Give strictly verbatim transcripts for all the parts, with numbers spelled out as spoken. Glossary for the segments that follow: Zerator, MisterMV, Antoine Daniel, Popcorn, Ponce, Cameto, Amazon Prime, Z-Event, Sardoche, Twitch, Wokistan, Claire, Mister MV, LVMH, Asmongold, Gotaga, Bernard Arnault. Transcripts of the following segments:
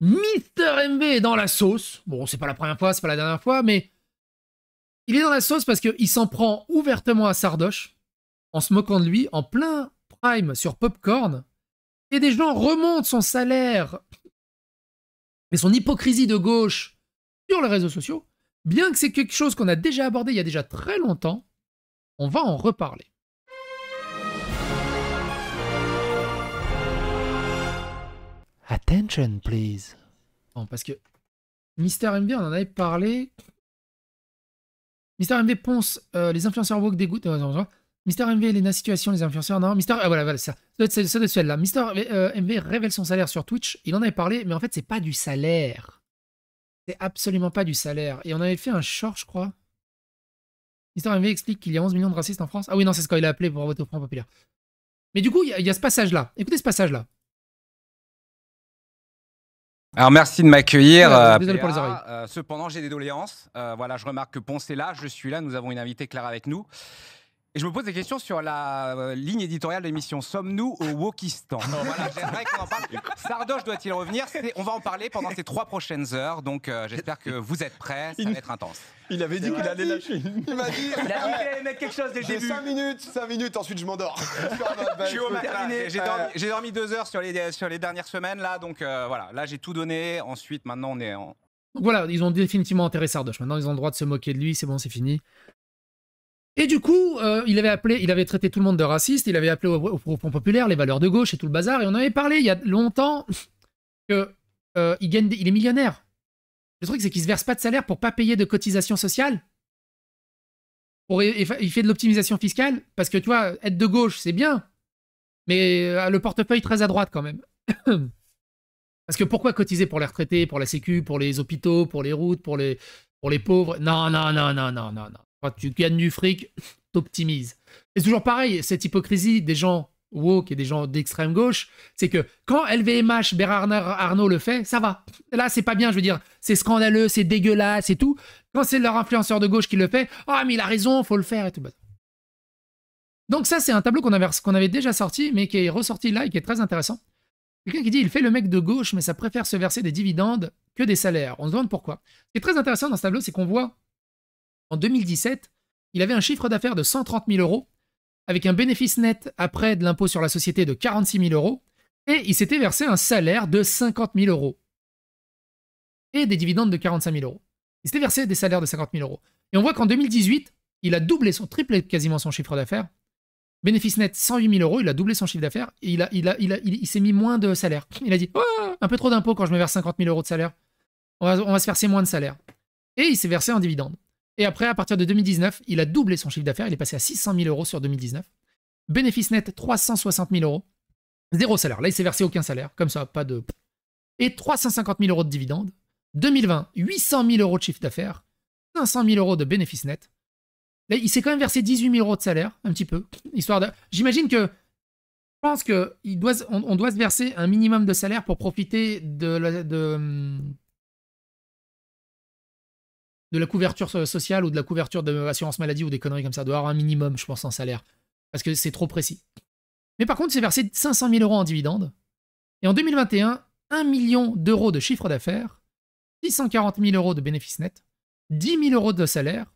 Mister M V est dans la sauce. Bon, c'est pas la première fois, c'est pas la dernière fois, mais il est dans la sauce parce qu'il s'en prend ouvertement à Sardoche, en se moquant de lui, en plein prime sur Popcorn, et des gens remontent son salaire et son hypocrisie de gauche sur les réseaux sociaux, bien que c'est quelque chose qu'on a déjà abordé il y a déjà très longtemps, on va en reparler. Attention, please. Non, parce que Mister M V, on en avait parlé. Mister M V Ponce, euh, les influenceurs woke dégoûtent. Euh, Mister M V, Elena, situation, les influenceurs, non. Mister, ah, voilà, voilà, ça. Ça doit être celle-là. Mister euh, M V révèle son salaire sur Twitch. Il en avait parlé, mais en fait, c'est pas du salaire. C'est absolument pas du salaire. Et on avait fait un short, je crois. Mister M V explique qu'il y a onze millions de racistes en France. Ah oui, non, c'est ce qu'il a appelé pour voter au Front Populaire. Mais du coup, il y, y a ce passage-là. Écoutez ce passage-là. Alors merci de m'accueillir. Euh, euh, cependant, j'ai des doléances. Euh, voilà, je remarque que Ponce est là, je suis là, nous avons une invitée Claire avec nous. Et je me pose des questions sur la euh, ligne éditoriale de l'émission. Sommes-nous au Wokistan? Voilà, j'aimerais qu'on en parle. Sardoche doit-il revenir? On va en parler pendant ces trois prochaines heures, donc euh, j'espère que vous êtes prêts, ça va être intense. Il avait dit qu'il allait lâcher. Il m'a dit qu'il allait mettre quelque chose dès le début. cinq minutes, cinq minutes, ensuite je m'endors. J'ai dormi deux heures sur les, sur les dernières semaines, là, donc euh, voilà, là j'ai tout donné, ensuite maintenant on est en... Donc voilà, ils ont définitivement enterré Sardoche, maintenant ils ont le droit de se moquer de lui, c'est bon, c'est fini. Et du coup, euh, il avait appelé, il avait traité tout le monde de raciste, il avait appelé au, au Front Populaire les valeurs de gauche et tout le bazar, et on en avait parlé il y a longtemps que euh, il gagne des, il est millionnaire. Le truc, c'est qu'il ne se verse pas de salaire pour pas payer de cotisations sociales. Pour, il fait de l'optimisation fiscale, parce que tu vois, être de gauche, c'est bien, mais euh, le portefeuille très à droite quand même. Parce que pourquoi cotiser pour les retraités, pour la sécu, pour les hôpitaux, pour les routes, pour les, pour les pauvres? Non, non, non, non, non, non, non. Quand tu gagnes du fric, t'optimises. C'est toujours pareil, cette hypocrisie des gens woke et des gens d'extrême gauche, c'est que quand L V M H, Bernard Arnault le fait, ça va. Là, c'est pas bien, je veux dire, c'est scandaleux, c'est dégueulasse et tout. Quand c'est leur influenceur de gauche qui le fait, « Ah, mais il a raison, faut le faire » et tout. Donc ça, c'est un tableau qu'on avait, qu'on avait déjà sorti, mais qui est ressorti là et qui est très intéressant. Quelqu'un qui dit « Il fait le mec de gauche, mais ça préfère se verser des dividendes que des salaires. » On se demande pourquoi. Ce qui est très intéressant dans ce tableau, c'est qu'on voit en deux mille dix-sept, il avait un chiffre d'affaires de cent trente mille euros, avec un bénéfice net après de l'impôt sur la société de quarante-six mille euros, et il s'était versé un salaire de cinquante mille euros. Et des dividendes de quarante-cinq mille euros. Il s'était versé des salaires de cinquante mille euros. Et on voit qu'en deux mille dix-huit, il a doublé, son triplé quasiment son chiffre d'affaires. Bénéfice net cent huit mille euros, il a doublé son chiffre d'affaires, et il, a, il, a, il, a, il, il s'est mis moins de salaire. Il a dit oh, un peu trop d'impôts quand je me verse cinquante mille euros de salaire. On va, on va se verser moins de salaire. Et il s'est versé en dividendes. Et après, à partir de deux mille dix-neuf, il a doublé son chiffre d'affaires. Il est passé à six cent mille euros sur deux mille dix-neuf. Bénéfice net, trois cent soixante mille euros. Zéro salaire. Là, il s'est versé aucun salaire. Comme ça, pas de... Et trois cent cinquante mille euros de dividendes. deux mille vingt, huit cent mille euros de chiffre d'affaires. cinq cent mille euros de bénéfice net. Là, il s'est quand même versé dix-huit mille euros de salaire, un petit peu. Histoire de... J'imagine que... Je pense qu'on on doit se verser un minimum de salaire pour profiter de... La, de... de la couverture sociale ou de la couverture de assurance maladie ou des conneries comme ça, doit avoir un minimum, je pense, en salaire. Parce que c'est trop précis. Mais par contre, c'est versé cinq cent mille euros en dividendes. Et en deux mille vingt et un, un million d'euros de chiffre d'affaires, six cent quarante mille euros de bénéfices nets, dix mille euros de salaire,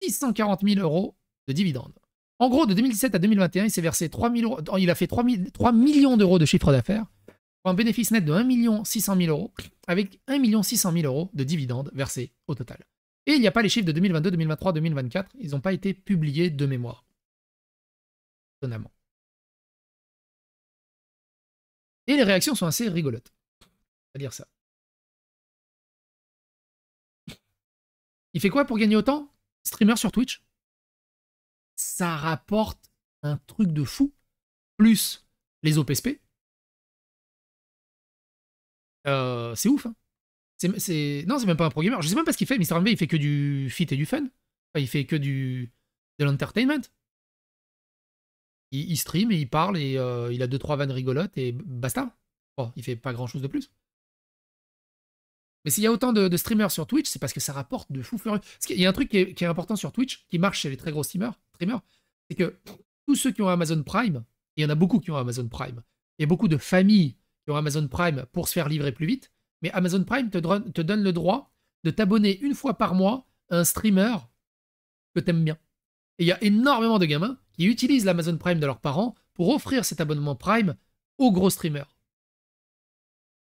six cent quarante mille euros de dividendes. En gros, de deux mille dix-sept à deux mille vingt et un, il s'est versé trois mille euros, il a fait trois millions d'euros de chiffre d'affaires, pour un bénéfice net de un million six cent mille euros, avec un million six cent mille euros de dividendes versés au total. Et il n'y a pas les chiffres de deux mille vingt-deux, deux mille vingt-trois, deux mille vingt-quatre. Ils n'ont pas été publiés de mémoire. Étonnamment. Et les réactions sont assez rigolotes. C'est-à-dire ça. Il fait quoi pour gagner autant? Streamer sur Twitch. Ça rapporte un truc de fou. Plus les O P S P. Euh, c'est ouf, hein. C'est, c'est... Non, c'est même pas un pro-gamer. Je sais même pas ce qu'il fait. Mister M V, il fait que du fit et du fun. Enfin, il fait que du... de l'entertainment. Il, il stream et il parle et euh, il a deux trois vannes rigolotes et basta. Bon, il fait pas grand-chose de plus. Mais s'il y a autant de, de streamers sur Twitch, c'est parce que ça rapporte de fou furieux. Parce qu'il y a un truc qui est, qui est important sur Twitch, qui marche chez les très gros streamers, streamers c'est que tous ceux qui ont Amazon Prime, et il y en a beaucoup qui ont Amazon Prime, il y a beaucoup de familles qui ont Amazon Prime pour se faire livrer plus vite, mais Amazon Prime te, te donne le droit de t'abonner une fois par mois à un streamer que t'aimes bien. Et il y a énormément de gamins qui utilisent l'Amazon Prime de leurs parents pour offrir cet abonnement Prime aux gros streamers.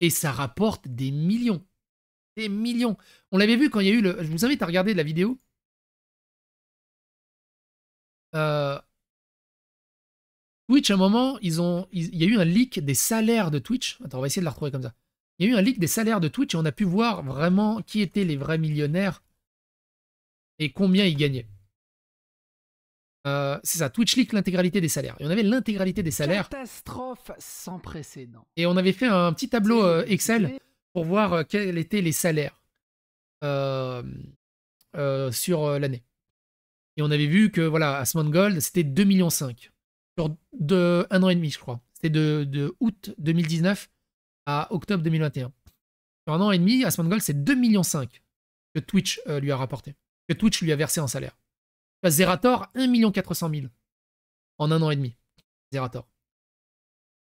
Et ça rapporte des millions. Des millions. On l'avait vu quand il y a eu le... Je vous invite à regarder la vidéo. Euh... Twitch, à un moment, ils ont... il y a eu un leak des salaires de Twitch. Attends, on va essayer de la retrouver comme ça. Il y a eu un leak des salaires de Twitch et on a pu voir vraiment qui étaient les vrais millionnaires et combien ils gagnaient. Euh, c'est ça, Twitch leak l'intégralité des salaires. Et on avait l'intégralité des salaires. Catastrophe sans précédent. Et on avait fait un petit tableau euh, Excel pour voir euh, quels étaient les salaires euh, euh, sur euh, l'année. Et on avait vu que, voilà, Asmongold, c'était deux virgule cinq millions sur de, un an et demi, je crois. C'était de, de août deux mille dix-neuf à octobre deux mille vingt et un. Sur un an et demi, Asmongold, c'est deux virgule cinq millions que Twitch euh, lui a rapporté, que Twitch lui a versé en salaire. Zerator, un million quatre cent mille en un an et demi. Zerator.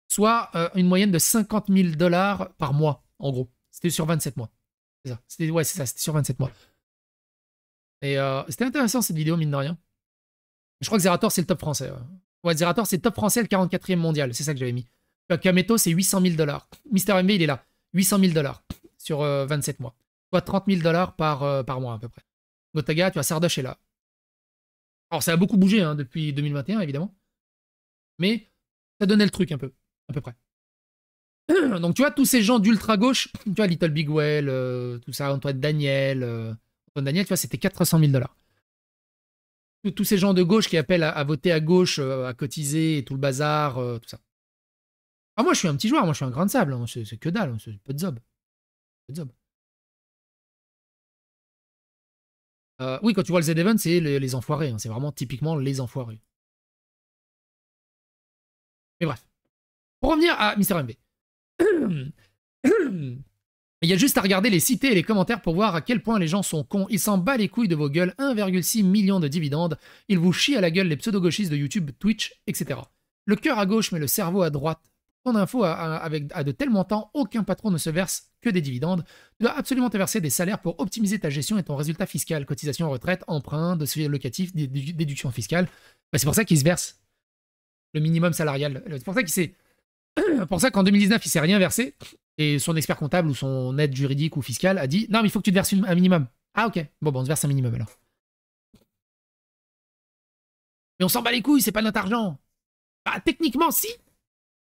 Soit euh, une moyenne de cinquante mille dollars par mois, en gros. C'était sur vingt-sept mois. C'est ça. C'était, ouais, c'est ça, c'était sur vingt-sept mois. Et euh, c'était intéressant cette vidéo, mine de rien. Je crois que Zerator, c'est le top français. Ouais, ouais, Zerator, c'est le top français, le quarante-quatrième mondial. C'est ça que j'avais mis. Cameto, c'est huit cent mille dollars. Mister M V, il est là. huit cent mille dollars sur euh, vingt-sept mois. Soit trente mille dollars par, euh, par mois, à peu près. Gotaga, tu vois, Sardoche est là. Alors, ça a beaucoup bougé hein, depuis deux mille vingt et un, évidemment. Mais ça donnait le truc un peu, à peu près. Donc, tu vois, tous ces gens d'ultra-gauche, tu vois, Little Big Well, euh, tout ça, Antoine Daniel, euh, Antoine Daniel, tu vois, c'était quatre cent mille dollars. Tous ces gens de gauche qui appellent à, à voter à gauche, euh, à cotiser, et tout le bazar, euh, tout ça. Ah, moi, je suis un petit joueur, moi, je suis un grain de sable. Hein, c'est que dalle, c'est peu de zob. Peu de zob. Euh, oui, quand tu vois le Z-Event, c'est les, les enfoirés. Hein. C'est vraiment typiquement les enfoirés. Mais bref. Pour revenir à Mister M V. Il y a juste à regarder les cités et les commentaires pour voir à quel point les gens sont cons. Ils s'en battent les couilles de vos gueules. un virgule six million de dividendes. Ils vous chient à la gueule les pseudo-gauchistes de YouTube, Twitch, et cetera. Le cœur à gauche mais le cerveau à droite. Ton info à, à, avec, à de tels montants, aucun patron ne se verse que des dividendes. Tu dois absolument te verser des salaires pour optimiser ta gestion et ton résultat fiscal. Cotisation, retraite, emprunt, dossier locatif, déduction fiscale. Ben, c'est pour ça qu'il se verse le minimum salarial. C'est pour ça qu'il s'est... pour ça qu'en deux mille dix-neuf, il ne s'est rien versé. Et son expert comptable ou son aide juridique ou fiscale a dit « Non, mais il faut que tu te verses une, un minimum. » Ah, ok. Bon, bon, on se verse un minimum, alors. Mais on s'en bat les couilles, c'est pas notre argent. Bah, techniquement, si.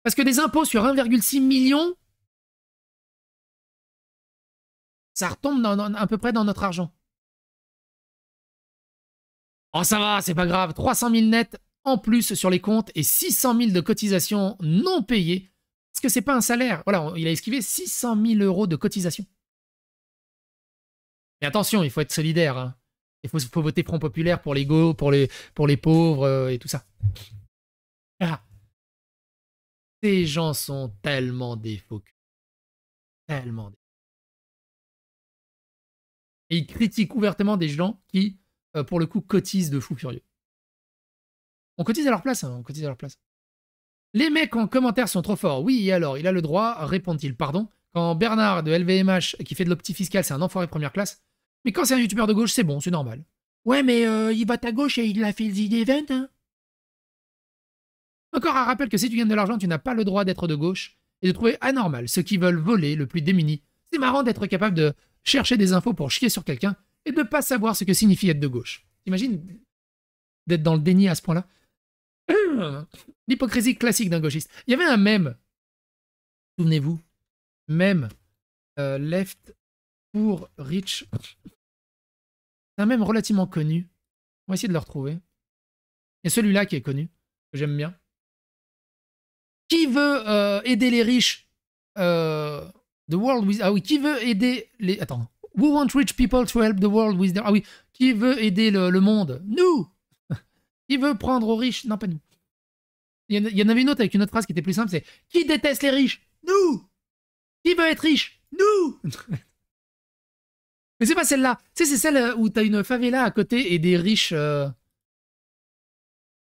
Parce que des impôts sur un virgule six million, ça retombe dans, dans, à peu près dans notre argent. Oh, ça va, c'est pas grave. trois cent mille nets en plus sur les comptes et six cent mille de cotisations non payées. Parce que c'est pas un salaire. Voilà, on, il a esquivé six cent mille euros de cotisations. Mais attention, il faut être solidaire. Hein. Il faut, faut voter Front Populaire pour les go, pour les, pour les pauvres euh, et tout ça. Ah. Ces gens sont tellement des faux culs. Tellement des... Et ils critiquent ouvertement des gens qui, euh, pour le coup, cotisent de fous furieux. On cotise à leur place, hein, on cotise à leur place. Les mecs en commentaire sont trop forts. Oui, et alors, il a le droit, répondent-ils. Pardon. Quand Bernard de L V M H, qui fait de l'opti fiscal, c'est un enfoiré première classe. Mais quand c'est un youtubeur de gauche, c'est bon, c'est normal. Ouais, mais euh, il vote à gauche et il a fait le Z-Event, hein. Encore un rappel que si tu gagnes de l'argent, tu n'as pas le droit d'être de gauche et de trouver anormal ceux qui veulent voler le plus démuni. C'est marrant d'être capable de chercher des infos pour chier sur quelqu'un et de ne pas savoir ce que signifie être de gauche. T'imagines d'être dans le déni à ce point-là? L'hypocrisie classique d'un gauchiste. Il y avait un mème. Souvenez-vous. Mème euh, left pour rich. C'est un mème relativement connu. On va essayer de le retrouver. Il y a celui-là qui est connu, que j'aime bien. Qui veut euh, aider les riches euh, The world with... Ah oui, qui veut aider les... Attends. Who want rich people to help the world with... Their... Ah oui, qui veut aider le, le monde? Nous. Qui veut prendre aux riches? Non, pas nous. Il y en avait une autre avec une autre phrase qui était plus simple, c'est qui déteste les riches? Nous. Qui veut être riche? Nous. Mais c'est pas celle-là. Tu sais, c'est celle où t'as une favela à côté et des riches... Euh...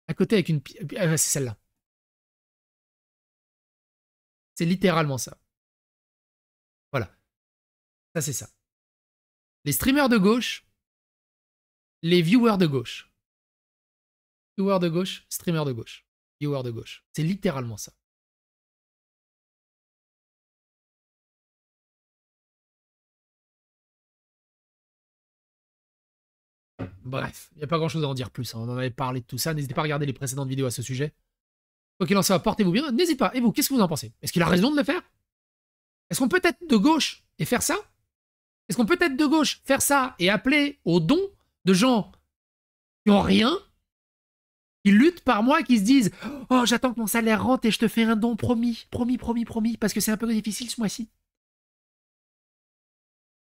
À côté avec une... Ah, c'est celle-là. C'est littéralement ça. Voilà. Ça, c'est ça. Les streamers de gauche, les viewers de gauche. Viewers de gauche, streamers de gauche. Viewers de gauche. C'est littéralement ça. Bref, il n'y a pas grand-chose à en dire plus. Hein. On en avait parlé de tout ça. N'hésitez pas à regarder les précédentes vidéos à ce sujet. Ok, non, ça va, portez-vous bien. N'hésitez pas. Et vous, qu'est-ce que vous en pensez? Est-ce qu'il a raison de le faire? Est-ce qu'on peut être de gauche et faire ça? Est-ce qu'on peut être de gauche, faire ça et appeler au don de gens qui n'ont rien, qui luttent par mois, qui se disent « Oh, j'attends que mon salaire rentre et je te fais un don, promis, promis, promis, promis, parce que c'est un peu difficile ce mois-ci. »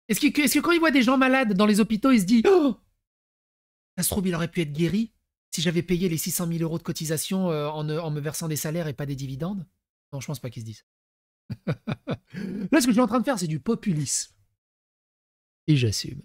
Est-ce que, est-ce que quand ils voient des gens malades dans les hôpitaux, ils se disent « Oh, ça se trouve, il aurait pu être guéri si j'avais payé les six cent mille euros de cotisation en, en me versant des salaires et pas des dividendes ?» Non, je pense pas qu'ils se disent. Là, ce que je suis en train de faire, c'est du populisme. Et j'assume.